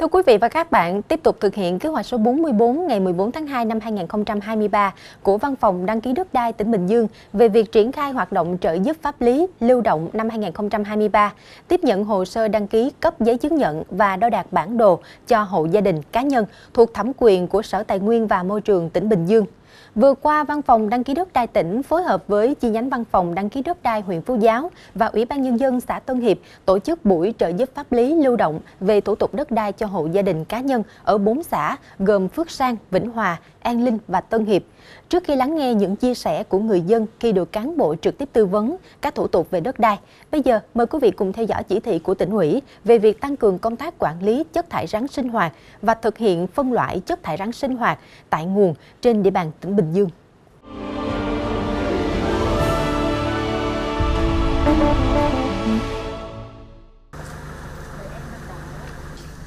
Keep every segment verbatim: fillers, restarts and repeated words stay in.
Thưa quý vị và các bạn, tiếp tục thực hiện kế hoạch số bốn mươi bốn ngày mười bốn tháng hai năm hai nghìn không trăm hai mươi ba của Văn phòng Đăng ký đất đai tỉnh Bình Dương về việc triển khai hoạt động trợ giúp pháp lý lưu động năm hai nghìn không trăm hai mươi ba, tiếp nhận hồ sơ đăng ký cấp giấy chứng nhận và đo đạc bản đồ cho hộ gia đình cá nhân thuộc thẩm quyền của Sở Tài nguyên và Môi trường tỉnh Bình Dương. Vừa qua, Văn phòng Đăng ký đất đai tỉnh phối hợp với chi nhánh Văn phòng Đăng ký đất đai huyện Phú Giáo và Ủy ban Nhân dân xã Tân Hiệp tổ chức buổi trợ giúp pháp lý lưu động về thủ tục đất đai cho hộ gia đình cá nhân ở bốn xã gồm Phước Sang, Vĩnh Hòa, An Linh và Tân Hiệp. Trước khi lắng nghe những chia sẻ của người dân khi được cán bộ trực tiếp tư vấn các thủ tục về đất đai, bây giờ mời quý vị cùng theo dõi chỉ thị của tỉnh ủy về việc tăng cường công tác quản lý chất thải rắn sinh hoạt và thực hiện phân loại chất thải rắn sinh hoạt tại nguồn trên địa bàn tỉnh Bình Dương.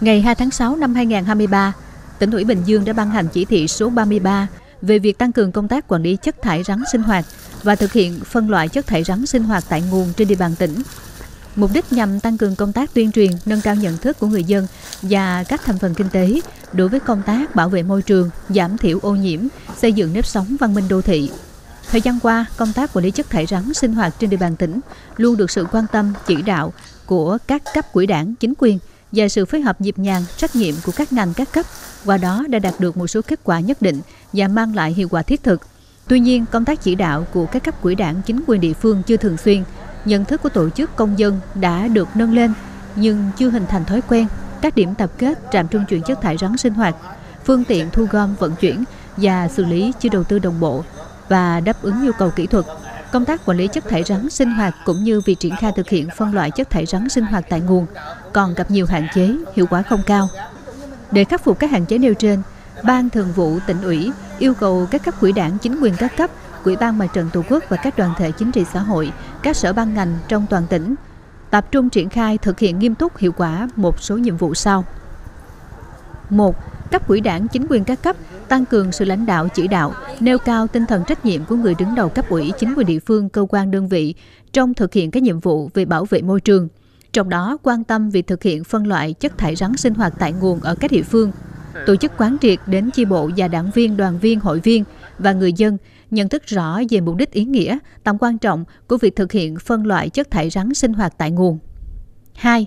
Ngày hai tháng sáu năm hai nghìn không trăm hai mươi ba, tỉnh ủy Bình Dương đã ban hành chỉ thị số ba mươi ba về việc tăng cường công tác quản lý chất thải rắn sinh hoạt và thực hiện phân loại chất thải rắn sinh hoạt tại nguồn trên địa bàn tỉnh. Mục đích nhằm tăng cường công tác tuyên truyền, nâng cao nhận thức của người dân và các thành phần kinh tế đối với công tác bảo vệ môi trường, giảm thiểu ô nhiễm, xây dựng nếp sống văn minh đô thị. Thời gian qua, công tác quản lý chất thải rắn sinh hoạt trên địa bàn tỉnh luôn được sự quan tâm, chỉ đạo của các cấp ủy Đảng, chính quyền và sự phối hợp nhịp nhàng, trách nhiệm của các ngành các cấp, qua đó đã đạt được một số kết quả nhất định và mang lại hiệu quả thiết thực. Tuy nhiên, công tác chỉ đạo của các cấp ủy Đảng, chính quyền địa phương chưa thường xuyên, nhận thức của tổ chức công dân đã được nâng lên nhưng chưa hình thành thói quen. Các điểm tập kết, trạm trung chuyển chất thải rắn sinh hoạt, phương tiện thu gom vận chuyển và xử lý chưa đầu tư đồng bộ và đáp ứng yêu cầu kỹ thuật. Công tác quản lý chất thải rắn sinh hoạt cũng như việc triển khai thực hiện phân loại chất thải rắn sinh hoạt tại nguồn còn gặp nhiều hạn chế, hiệu quả không cao. Để khắc phục các hạn chế nêu trên, Ban Thường vụ Tỉnh ủy yêu cầu các cấp ủy Đảng, chính quyền các cấp, Ủy ban Mặt trận Tổ quốc và các đoàn thể chính trị xã hội, các sở ban ngành trong toàn tỉnh tập trung triển khai thực hiện nghiêm túc hiệu quả một số nhiệm vụ sau. một. Cấp ủy Đảng, chính quyền các cấp tăng cường sự lãnh đạo chỉ đạo, nêu cao tinh thần trách nhiệm của người đứng đầu cấp ủy, chính quyền địa phương, cơ quan đơn vị trong thực hiện các nhiệm vụ về bảo vệ môi trường. Trong đó quan tâm việc thực hiện phân loại chất thải rắn sinh hoạt tại nguồn ở các địa phương, tổ chức quán triệt đến chi bộ và đảng viên, đoàn viên, hội viên và người dân nhận thức rõ về mục đích, ý nghĩa, tầm quan trọng của việc thực hiện phân loại chất thải rắn sinh hoạt tại nguồn. hai.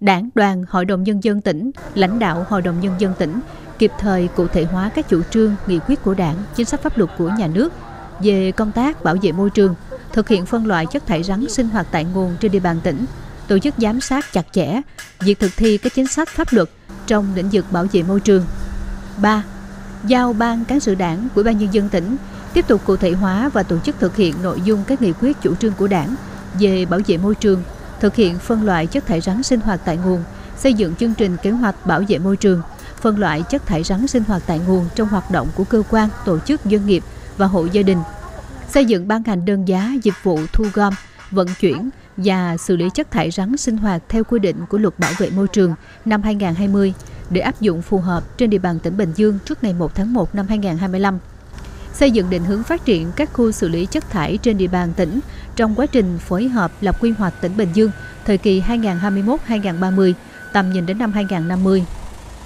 Đảng, đoàn, Hội đồng Nhân dân tỉnh, lãnh đạo Hội đồng Nhân dân tỉnh kịp thời cụ thể hóa các chủ trương, nghị quyết của Đảng, chính sách pháp luật của nhà nước về công tác bảo vệ môi trường, thực hiện phân loại chất thải rắn sinh hoạt tại nguồn trên địa bàn tỉnh, tổ chức giám sát chặt chẽ việc thực thi các chính sách pháp luật trong lĩnh vực bảo vệ môi trường. ba. Giao Ban Cán sự Đảng của Ủy ban Nhân dân tỉnh tiếp tục cụ thể hóa và tổ chức thực hiện nội dung các nghị quyết, chủ trương của Đảng về bảo vệ môi trường, thực hiện phân loại chất thải rắn sinh hoạt tại nguồn, xây dựng chương trình kế hoạch bảo vệ môi trường, phân loại chất thải rắn sinh hoạt tại nguồn trong hoạt động của cơ quan, tổ chức, doanh nghiệp và hộ gia đình, xây dựng ban hành đơn giá dịch vụ thu gom, vận chuyển và xử lý chất thải rắn sinh hoạt theo quy định của Luật Bảo vệ Môi trường năm hai nghìn không trăm hai mươi để áp dụng phù hợp trên địa bàn tỉnh Bình Dương trước ngày một tháng một năm hai nghìn không trăm hai mươi lăm. Xây dựng định hướng phát triển các khu xử lý chất thải trên địa bàn tỉnh trong quá trình phối hợp lập quy hoạch tỉnh Bình Dương thời kỳ hai nghìn không trăm hai mươi mốt đến hai nghìn không trăm ba mươi, tầm nhìn đến năm hai nghìn không trăm năm mươi.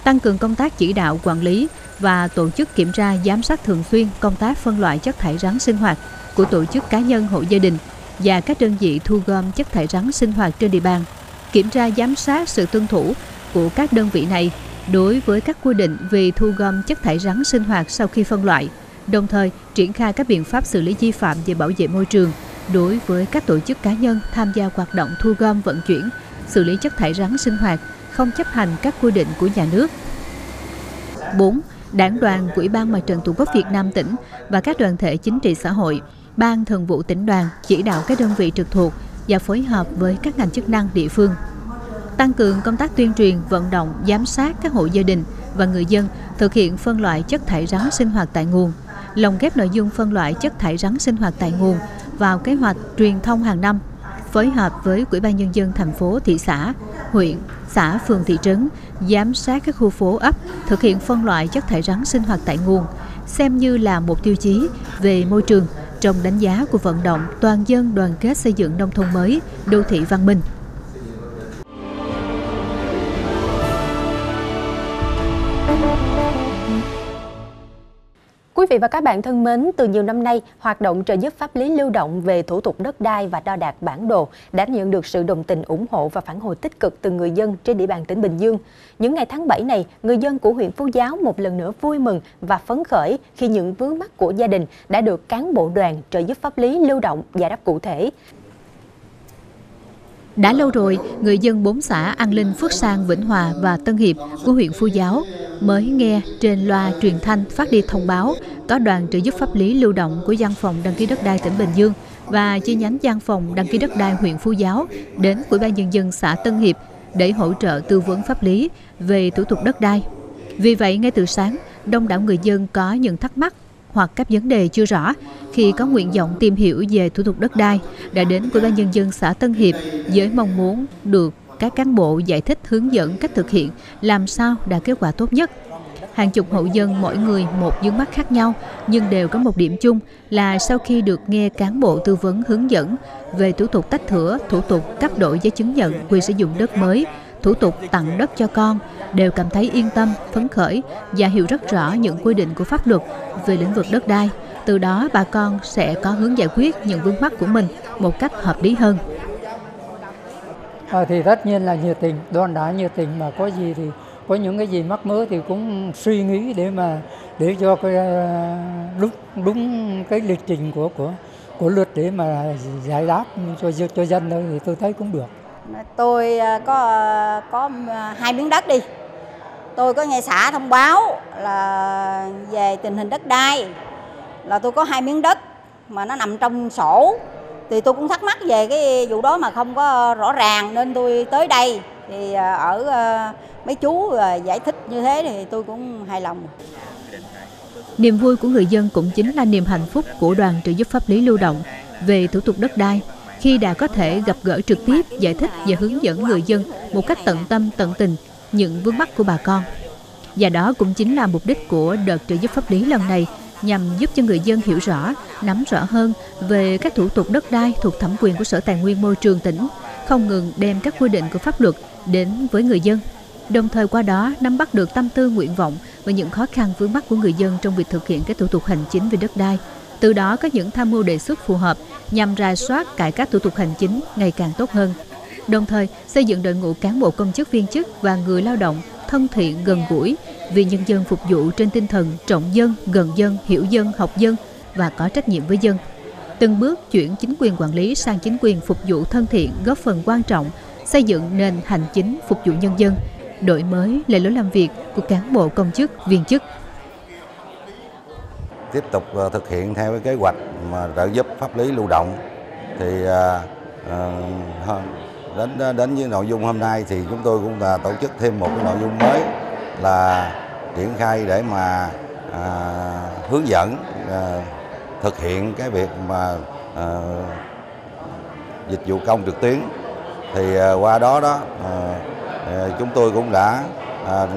Tăng cường công tác chỉ đạo, quản lý và tổ chức kiểm tra, giám sát thường xuyên công tác phân loại chất thải rắn sinh hoạt của tổ chức, cá nhân, hộ gia đình và các đơn vị thu gom chất thải rắn sinh hoạt trên địa bàn, kiểm tra giám sát sự tuân thủ của các đơn vị này đối với các quy định về thu gom chất thải rắn sinh hoạt sau khi phân loại, đồng thời triển khai các biện pháp xử lý vi phạm về bảo vệ môi trường đối với các tổ chức, cá nhân tham gia hoạt động thu gom, vận chuyển, xử lý chất thải rắn sinh hoạt không chấp hành các quy định của nhà nước. bốn. Đảng, đoàn của Ủy ban Mặt trận Tổ quốc Việt Nam tỉnh và các đoàn thể chính trị xã hội, Ban Thường vụ Tỉnh đoàn chỉ đạo các đơn vị trực thuộc và phối hợp với các ngành chức năng địa phương tăng cường công tác tuyên truyền, vận động, giám sát các hộ gia đình và người dân thực hiện phân loại chất thải rắn sinh hoạt tại nguồn, lồng ghép nội dung phân loại chất thải rắn sinh hoạt tại nguồn vào kế hoạch truyền thông hàng năm, phối hợp với Ủy ban Nhân dân thành phố, thị xã, huyện, xã, phường, thị trấn giám sát các khu phố, ấp thực hiện phân loại chất thải rắn sinh hoạt tại nguồn, xem như là một tiêu chí về môi trường trong đánh giá của vận động toàn dân đoàn kết xây dựng nông thôn mới, đô thị văn minh. vị và các bạn thân mến, từ nhiều năm nay, hoạt động trợ giúp pháp lý lưu động về thủ tục đất đai và đo đạc bản đồ đã nhận được sự đồng tình ủng hộ và phản hồi tích cực từ người dân trên địa bàn tỉnh Bình Dương. Những ngày tháng bảy này, người dân của huyện Phú Giáo một lần nữa vui mừng và phấn khởi khi những vướng mắc của gia đình đã được cán bộ đoàn trợ giúp pháp lý lưu động giải đáp cụ thể. Đã lâu rồi, người dân bốn xã An Linh, Phước Sang, Vĩnh Hòa và Tân Hiệp của huyện Phú Giáo mới nghe trên loa truyền thanh phát đi thông báo có đoàn trợ giúp pháp lý lưu động của Văn phòng Đăng ký đất đai tỉnh Bình Dương và chi nhánh Văn phòng Đăng ký đất đai huyện Phú Giáo đến Ủy ban Nhân dân xã Tân Hiệp để hỗ trợ tư vấn pháp lý về thủ tục đất đai. Vì vậy, ngay từ sáng, đông đảo người dân có những thắc mắc hoặc các vấn đề chưa rõ khi có nguyện vọng tìm hiểu về thủ tục đất đai đã đến Ủy ban Nhân dân xã Tân Hiệp với mong muốn được các cán bộ giải thích hướng dẫn cách thực hiện làm sao đạt kết quả tốt nhất. Hàng chục hộ dân mỗi người một vướng mắc khác nhau nhưng đều có một điểm chung là sau khi được nghe cán bộ tư vấn hướng dẫn về thủ tục tách thửa, thủ tục cấp đổi giấy chứng nhận quyền sử dụng đất mới, thủ tục tặng đất cho con đều cảm thấy yên tâm, phấn khởi và hiểu rất rõ những quy định của pháp luật về lĩnh vực đất đai. Từ đó bà con sẽ có hướng giải quyết những vướng mắc của mình một cách hợp lý hơn. À, thì tất nhiên là nhiệt tình, đoàn đã nhiệt tình, mà có gì thì có những cái gì mắc mớ thì cũng suy nghĩ để mà để cho cái đúng đúng cái lịch trình của của của luật để mà giải đáp cho cho dân thôi, thì tôi thấy cũng được. Tôi có có hai miếng đất đi. Tôi có nghe xã thông báo là về tình hình đất đai là tôi có hai miếng đất mà nó nằm trong sổ. Thì tôi cũng thắc mắc về cái vụ đó mà không có rõ ràng nên tôi tới đây thì ở mấy chú giải thích như thế thì tôi cũng hài lòng. Niềm vui của người dân cũng chính là niềm hạnh phúc của đoàn trợ giúp pháp lý lưu động về thủ tục đất đai khi đã có thể gặp gỡ trực tiếp, giải thích và hướng dẫn người dân một cách tận tâm, tận tình những vướng mắc của bà con. Và đó cũng chính là mục đích của đợt trợ giúp pháp lý lần này, nhằm giúp cho người dân hiểu rõ, nắm rõ hơn về các thủ tục đất đai thuộc thẩm quyền của Sở Tài nguyên Môi trường tỉnh, không ngừng đem các quy định của pháp luật đến với người dân, đồng thời qua đó nắm bắt được tâm tư, nguyện vọng và những khó khăn vướng mắc của người dân trong việc thực hiện các thủ tục hành chính về đất đai. Từ đó có những tham mưu đề xuất phù hợp nhằm rà soát cải cách thủ tục hành chính ngày càng tốt hơn, đồng thời xây dựng đội ngũ cán bộ công chức viên chức và người lao động thân thiện, gần gũi, vì nhân dân phục vụ trên tinh thần trọng dân, gần dân, hiểu dân, học dân và có trách nhiệm với dân. Từng bước chuyển chính quyền quản lý sang chính quyền phục vụ thân thiện góp phần quan trọng xây dựng nền hành chính phục vụ nhân dân, đổi mới lề lối làm việc của cán bộ công chức viên chức. Tiếp tục thực hiện theo cái kế hoạch mà trợ giúp pháp lý lưu động thì uh, đến đến với nội dung hôm nay thì chúng tôi cũng là tổ chức thêm một cái nội dung mới là triển khai để mà uh, hướng dẫn uh, thực hiện cái việc mà uh, dịch vụ công trực tuyến. Thì uh, qua đó đó uh, uh, chúng tôi cũng đã uh,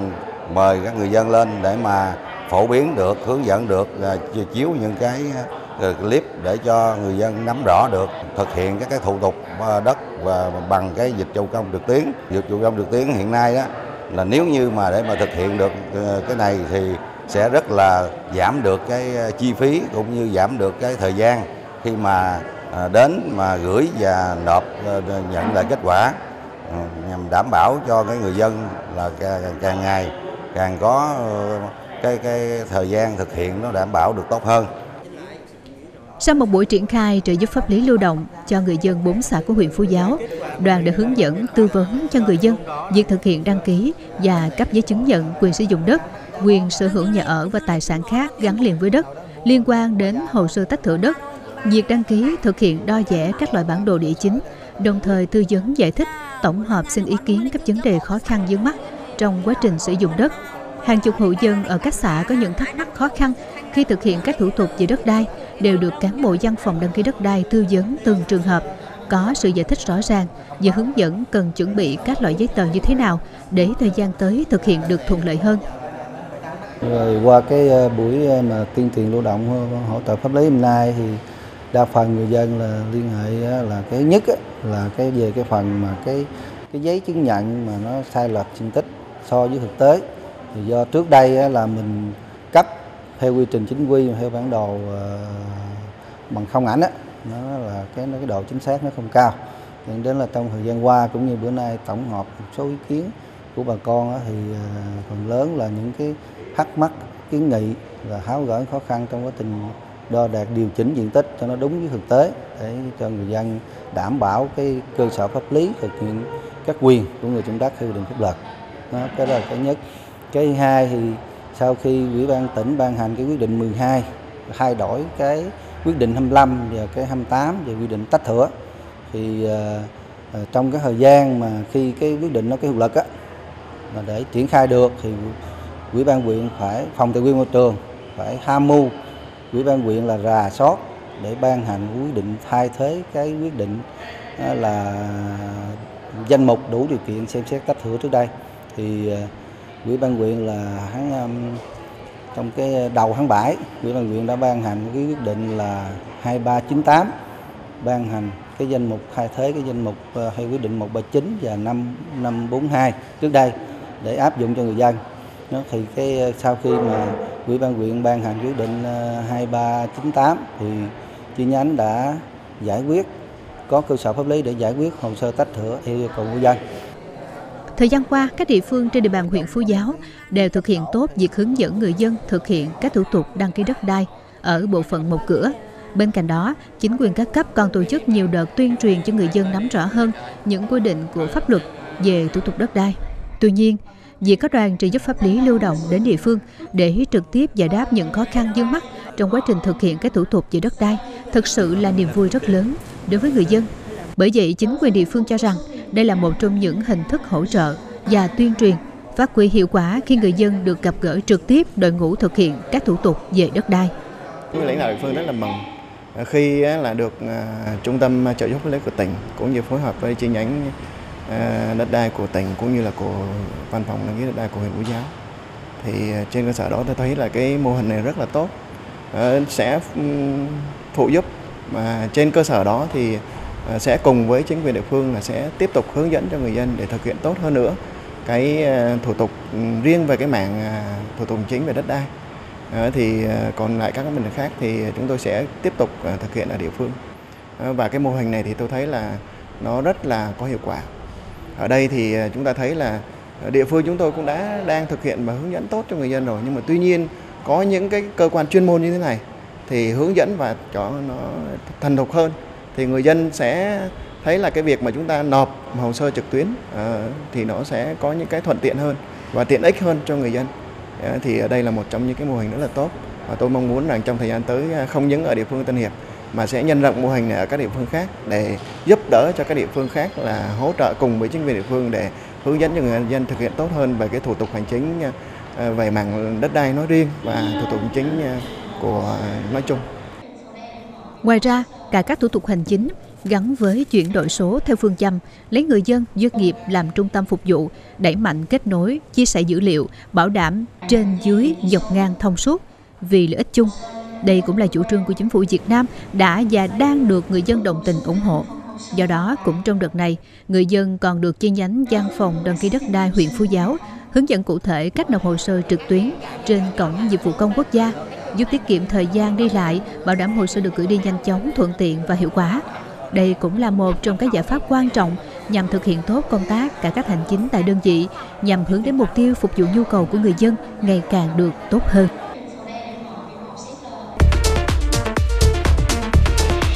mời các người dân lên để mà phổ biến được, hướng dẫn được, chiếu những cái clip để cho người dân nắm rõ được thực hiện các cái thủ tục đất và bằng cái dịch vụ công trực tuyến. Dịch vụ công trực tuyến hiện nay đó là nếu như mà để mà thực hiện được cái này thì sẽ rất là giảm được cái chi phí cũng như giảm được cái thời gian khi mà đến mà gửi và nộp nhận lại kết quả, nhằm đảm bảo cho cái người dân là càng ngày càng có Cái, cái thời gian thực hiện nó đảm bảo được tốt hơn. Sau một buổi triển khai trợ giúp pháp lý lưu động cho người dân bốn xã của huyện Phú Giáo, đoàn đã hướng dẫn tư vấn cho người dân việc thực hiện đăng ký và cấp giấy chứng nhận quyền sử dụng đất, quyền sở hữu nhà ở và tài sản khác gắn liền với đất, liên quan đến hồ sơ tách thửa đất, việc đăng ký thực hiện đo vẽ các loại bản đồ địa chính, đồng thời tư vấn giải thích tổng hợp xin ý kiến các vấn đề khó khăn vướng mắc trong quá trình sử dụng đất. Hàng chục hộ dân ở các xã có những thắc mắc khó khăn khi thực hiện các thủ tục về đất đai đều được cán bộ văn phòng đăng ký đất đai tư vấn từng trường hợp, có sự giải thích rõ ràng và hướng dẫn cần chuẩn bị các loại giấy tờ như thế nào để thời gian tới thực hiện được thuận lợi hơn. Rồi qua cái buổi mà tuyên truyền lưu động hỗ trợ pháp lý hôm nay thì đa phần người dân là liên hệ là cái nhất là cái về cái phần mà cái cái giấy chứng nhận mà nó sai lệch diện tích so với thực tế. Do trước đây là mình cấp theo quy trình chính quy, theo bản đồ uh, bằng không ảnh á, nó là cái nó cái độ chính xác nó không cao. Nên đến là trong thời gian qua cũng như bữa nay tổng hợp một số ý kiến của bà con á, thì uh, phần lớn là những cái thắc mắc, kiến nghị và tháo gỡ khó khăn trong quá trình đo đạt điều chỉnh diện tích cho nó đúng với thực tế, để cho người dân đảm bảo cái cơ sở pháp lý thực hiện các quyền của người trồng đất theo quy định pháp luật. Đó, cái đó là cái nhất. Cái hai thì sau khi Ủy ban tỉnh ban hành cái quyết định mười hai thay đổi cái quyết định hai mươi lăm và cái hai mươi tám về quy định tách thửa, thì uh, trong cái thời gian mà khi cái quyết định nó cái hiệu lực á, mà để triển khai được thì Ủy ban huyện phải phòng tài nguyên môi trường phải tham mưu Ủy ban huyện là rà soát để ban hành quyết định thay thế cái quyết định là danh mục đủ điều kiện xem xét tách thửa trước đây. Thì Ủy ban huyện là tháng, trong cái đầu tháng bảy, Ủy ban huyện đã ban hành cái quyết định là hai ba chín tám ban hành cái danh mục thay thế cái danh mục hay quyết định một ba chín và năm năm bốn hai trước đây để áp dụng cho người dân. Nó thì cái sau khi mà Ủy ban huyện ban hành quyết định hai ba chín tám thì chi nhánh đã giải quyết, có cơ sở pháp lý để giải quyết hồ sơ tách thửa theo yêu cầu của dân. Thời gian qua, các địa phương trên địa bàn huyện Phú Giáo đều thực hiện tốt việc hướng dẫn người dân thực hiện các thủ tục đăng ký đất đai ở bộ phận một cửa. Bên cạnh đó, chính quyền các cấp còn tổ chức nhiều đợt tuyên truyền cho người dân nắm rõ hơn những quy định của pháp luật về thủ tục đất đai. Tuy nhiên, việc có đoàn trợ giúp pháp lý lưu động đến địa phương để trực tiếp giải đáp những khó khăn vướng mắc trong quá trình thực hiện các thủ tục về đất đai thực sự là niềm vui rất lớn đối với người dân. Bởi vậy, chính quyền địa phương cho rằng đây là một trong những hình thức hỗ trợ và tuyên truyền phát huy hiệu quả khi người dân được gặp gỡ trực tiếp đội ngũ thực hiện các thủ tục về đất đai. Người lãnh đạo địa phương rất là mừng khi là được Trung tâm trợ giúp pháp lý của tỉnh cũng như phối hợp với chi nhánh đất đai của tỉnh cũng như là của văn phòng đăng ký đất đai của huyện Phú Giáo, thì trên cơ sở đó tôi thấy là cái mô hình này rất là tốt, sẽ phụ giúp mà trên cơ sở đó thì sẽ cùng với chính quyền địa phương là sẽ tiếp tục hướng dẫn cho người dân để thực hiện tốt hơn nữa cái thủ tục riêng về cái mảng thủ tục chính về đất đai, thì còn lại các vấn đề khác thì chúng tôi sẽ tiếp tục thực hiện ở địa phương. Và cái mô hình này thì tôi thấy là nó rất là có hiệu quả. Ở đây thì chúng ta thấy là địa phương chúng tôi cũng đã đang thực hiện và hướng dẫn tốt cho người dân rồi, nhưng mà tuy nhiên có những cái cơ quan chuyên môn như thế này thì hướng dẫn và cho nó thành thục hơn, thì người dân sẽ thấy là cái việc mà chúng ta nộp hồ sơ trực tuyến thì nó sẽ có những cái thuận tiện hơn và tiện ích hơn cho người dân. Thì ở đây là một trong những cái mô hình rất là tốt, và tôi mong muốn rằng trong thời gian tới không những ở địa phương Tân Hiệp mà sẽ nhân rộng mô hình này ở các địa phương khác để giúp đỡ cho các địa phương khác, là hỗ trợ cùng với chính quyền địa phương để hướng dẫn cho người dân thực hiện tốt hơn về cái thủ tục hành chính về mảng đất đai nói riêng và thủ tục hành chính của nói chung. Ngoài ra, cả các thủ tục hành chính gắn với chuyển đổi số theo phương châm lấy người dân, doanh nghiệp làm trung tâm phục vụ, đẩy mạnh kết nối, chia sẻ dữ liệu, bảo đảm trên dưới dọc ngang thông suốt vì lợi ích chung. Đây cũng là chủ trương của chính phủ Việt Nam đã và đang được người dân đồng tình ủng hộ. Do đó, cũng trong đợt này, người dân còn được chi nhánh văn phòng đăng ký đất đai huyện Phú Giáo hướng dẫn cụ thể cách nộp hồ sơ trực tuyến trên cổng dịch vụ công quốc gia, giúp tiết kiệm thời gian đi lại, bảo đảm hồ sơ được gửi đi nhanh chóng, thuận tiện và hiệu quả. Đây cũng là một trong các giải pháp quan trọng nhằm thực hiện tốt công tác cải cách hành chính tại đơn vị, nhằm hướng đến mục tiêu phục vụ nhu cầu của người dân ngày càng được tốt hơn.